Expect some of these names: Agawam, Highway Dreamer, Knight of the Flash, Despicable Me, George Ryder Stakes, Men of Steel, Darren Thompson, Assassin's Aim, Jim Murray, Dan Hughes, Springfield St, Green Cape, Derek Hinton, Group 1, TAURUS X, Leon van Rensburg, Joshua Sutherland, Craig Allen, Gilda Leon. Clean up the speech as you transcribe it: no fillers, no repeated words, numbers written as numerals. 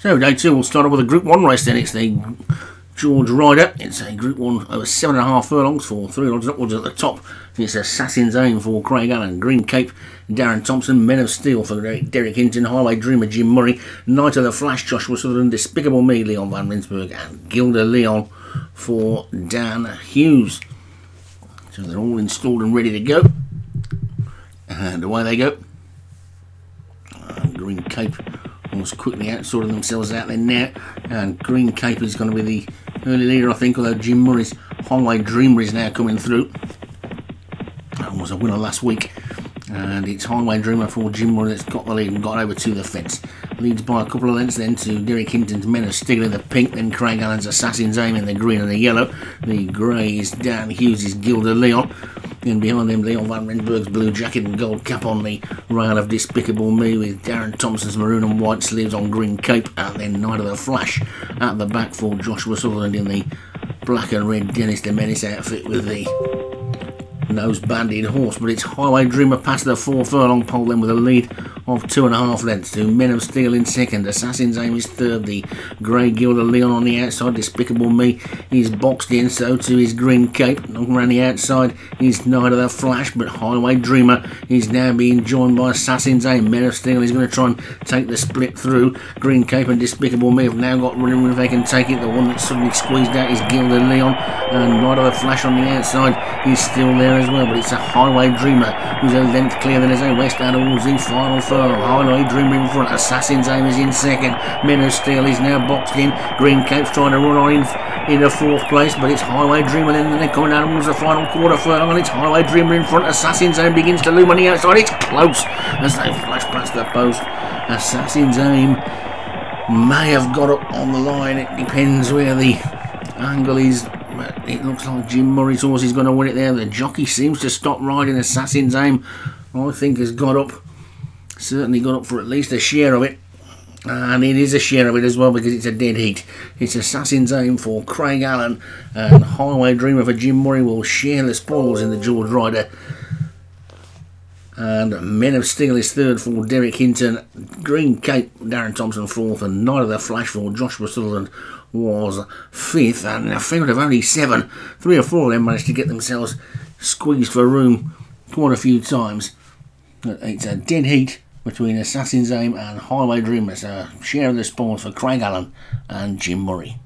So day two, we'll start off with a Group 1 race then. It's the George Ryder. It's a Group 1 over 7.5 furlongs for 3 odds upwards at the top. It's Assassin's Aim for Craig Allen, Green Cape, Darren Thompson, Men of Steel for Derek Hinton, Highway Dreamer, Jim Murray, Knight of the Flash, Joshua Sutherland, Despicable Me, Leon van Rensburg, and Gilda Leon for Dan Hughes. So they're all installed and ready to go. And away they go. Green Cape was quickly out, sorting themselves out there now. And Green Cape is going to be the early leader, I think, although Jim Murray's Highway Dreamer is now coming through. That was a winner last week. And it's Highway Dreamer for Jim Murray that's got the lead and got over to the fence. Leads by a couple of lengths then to Derek Hinton's Men of Steel in the pink, then Craig Allen's Assassin's Aim in the green and the yellow. The grey is Dan Hughes' Gilda Leon. Then behind them, Leon van Rensburg's blue jacket and gold cap on the rail of Despicable Me, with Darren Thompson's maroon and white sleeves on Green Cape, and then Knight of the Flash at the back for Joshua Sutherland in the black and red Dennis the Menace outfit with the nose banded horse. But it's Highway Dreamer past the 4 furlong pole then with a lead of 2.5 lengths to Men of Steel in second, Assassin's Aim is third, the grey Gilda Leon on the outside, Despicable Me is boxed in, so too is Green Cape, around the outside is Knight of the Flash, but Highway Dreamer is now being joined by Assassin's Aim. Men of Steel is going to try and take the split through. Green Cape and Despicable Me have now got running room if they can take it. The one that's suddenly squeezed out is Gilda Leon, and Knight of the Flash on the outside is still there as well, but it's a Highway Dreamer who's a length clear then as a West out towards the final furlong. Highway Dreamer in front, Assassin's Aim is in second, Men of Steel is now boxed in, Green Cape's trying to run on in the 4th place, but it's Highway Dreamer then, they're coming out towards the final quarter furlong, and it's Highway Dreamer in front. Assassin's Aim begins to loom on the outside, it's close as they flash past the post. Assassin's Aim may have got up on the line, it depends where the angle is. It looks like Jim Murray's horse is going to win it there. The jockey seems to stop riding Assassin's Aim, I think, has got up. Certainly got up for at least a share of it. And it is a share of it as well because it's a dead heat. It's Assassin's Aim for Craig Allen and Highway Dreamer for Jim Murray will share the spoils in the George Ryder. And Men of Steel is third for Derek Hinton. Green Cape, Darren Thompson fourth, and Knight of the Flash for Joshua Sutherland was 5th, and a field of only 7. 3 or 4 of them managed to get themselves squeezed for room quite a few times. But it's a dead heat between Assassin's Aim and Highway Dreamer, so a share of the spoils for Craig Allen and Jim Murray.